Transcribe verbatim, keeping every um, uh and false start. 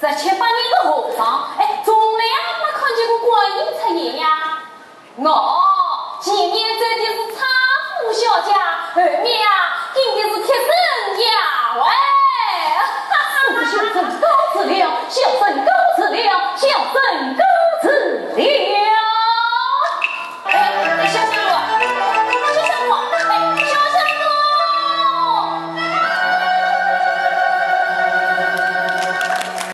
十七八年的河床，哎，从来没看见过观音出现呀。我。